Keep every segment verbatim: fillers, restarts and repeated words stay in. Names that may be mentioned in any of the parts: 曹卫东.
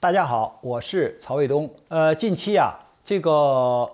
大家好，我是曹卫东。呃，近期啊，这个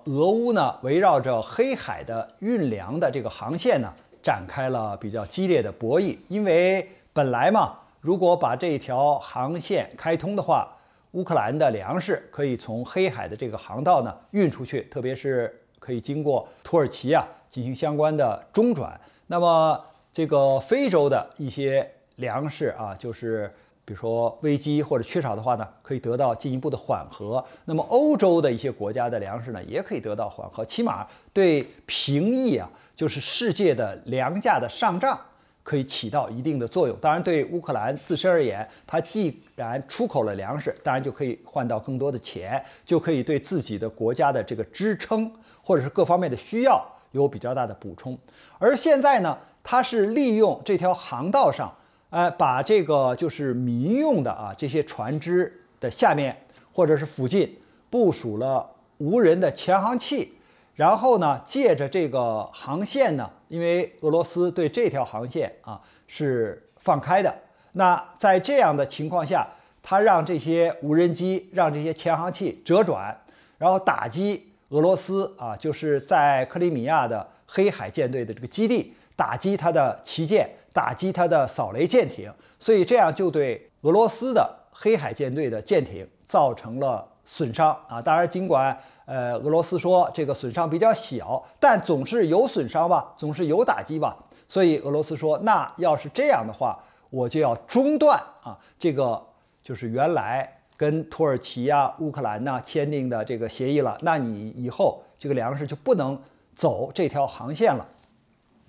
俄乌呢，围绕着黑海的运粮的这个航线呢，展开了比较激烈的博弈。因为本来嘛，如果把这条航线开通的话，乌克兰的粮食可以从黑海的这个航道呢运出去，特别是可以经过土耳其啊进行相关的中转。那么这个非洲的一些粮食啊，就是。 比如说危机或者缺少的话呢，可以得到进一步的缓和。那么欧洲的一些国家的粮食呢，也可以得到缓和。起码对平抑啊，就是世界的粮价的上涨，可以起到一定的作用。当然，对乌克兰自身而言，它既然出口了粮食，当然就可以换到更多的钱，就可以对自己的国家的这个支撑或者是各方面的需要有比较大的补充。而现在呢，它是利用这条航道上。 呃，把这个就是民用的啊，这些船只的下面或者是附近部署了无人的潜航器，然后呢，借着这个航线呢，因为俄罗斯对这条航线啊是放开的，那在这样的情况下，它让这些无人机、让这些潜航器折转，然后打击俄罗斯啊，就是在克里米亚的黑海舰队的这个基地，打击它的旗舰。 打击它的扫雷舰艇，所以这样就对俄罗斯的黑海舰队的舰艇造成了损伤啊！当然，尽管呃俄罗斯说这个损伤比较小，但总是有损伤吧，总是有打击吧。所以俄罗斯说，那要是这样的话，我就要中断啊！这个就是原来跟土耳其啊、乌克兰呐、啊、签订的这个协议了。那你以后这个粮食就不能走这条航线了。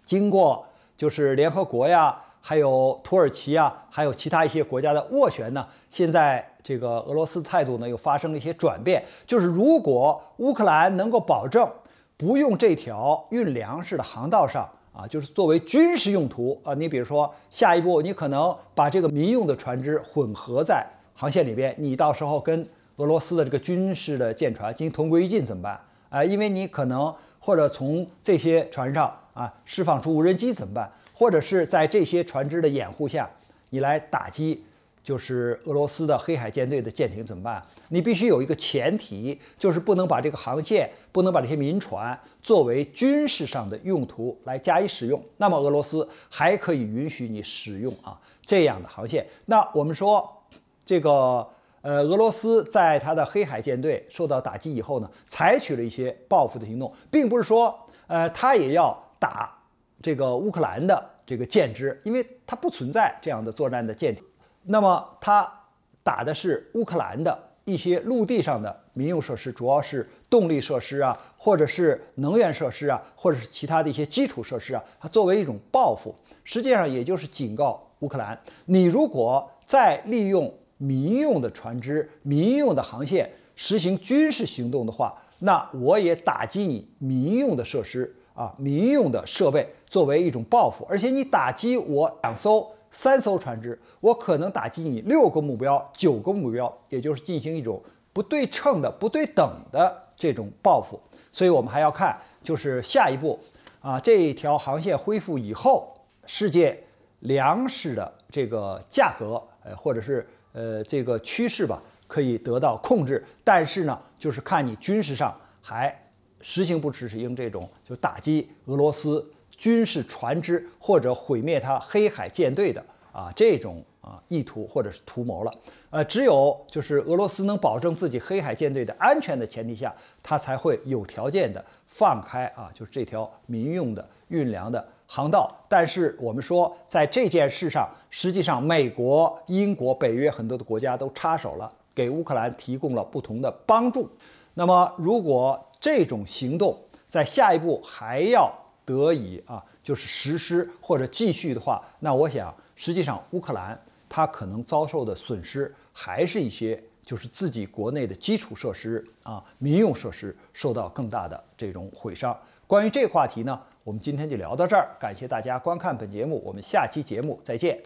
经过。 就是联合国呀，还有土耳其呀，还有其他一些国家的斡旋呢。现在这个俄罗斯态度呢又发生了一些转变，就是如果乌克兰能够保证不用这条运粮食的航道上啊，就是作为军事用途啊，你比如说下一步你可能把这个民用的船只混合在航线里边，你到时候跟俄罗斯的这个军事的舰船进行同归于尽怎么办？啊，因为你可能或者从这些船上。 啊，释放出无人机怎么办？或者是在这些船只的掩护下，你来打击，就是俄罗斯的黑海舰队的舰艇怎么办？你必须有一个前提，就是不能把这个航线，不能把这些民船作为军事上的用途来加以使用。那么俄罗斯还可以允许你使用啊这样的航线。那我们说，这个呃，俄罗斯在它的黑海舰队受到打击以后呢，采取了一些报复的行动，并不是说呃，它也要。 打这个乌克兰的这个舰只，因为它不存在这样的作战的舰艇，那么它打的是乌克兰的一些陆地上的民用设施，主要是动力设施啊，或者是能源设施啊，或者是其他的一些基础设施啊。它作为一种报复，实际上也就是警告乌克兰：你如果再利用民用的船只、民用的航线实行军事行动的话，那我也打击你民用的设施。 啊，民用的设备作为一种报复，而且你打击我两艘、三艘船只，我可能打击你六个目标、九个目标，也就是进行一种不对称的、不对等的这种报复。所以我们还要看，就是下一步啊，这条航线恢复以后，世界粮食的这个价格，呃，或者是呃这个趋势吧，可以得到控制。但是呢，就是看你军事上还。 实行不实行这种就打击俄罗斯军事船只或者毁灭它黑海舰队的啊这种啊意图或者是图谋了，呃，只有就是俄罗斯能保证自己黑海舰队的安全的前提下，它才会有条件的放开啊，就是这条民用的运粮的航道。但是我们说，在这件事上，实际上美国、英国、北约很多的国家都插手了，给乌克兰提供了不同的帮助。那么如果 这种行动在下一步还要得以啊，就是实施或者继续的话，那我想，实际上乌克兰它可能遭受的损失还是一些，就是自己国内的基础设施啊、民用设施受到更大的这种毁伤。关于这个话题呢，我们今天就聊到这儿，感谢大家观看本节目，我们下期节目再见。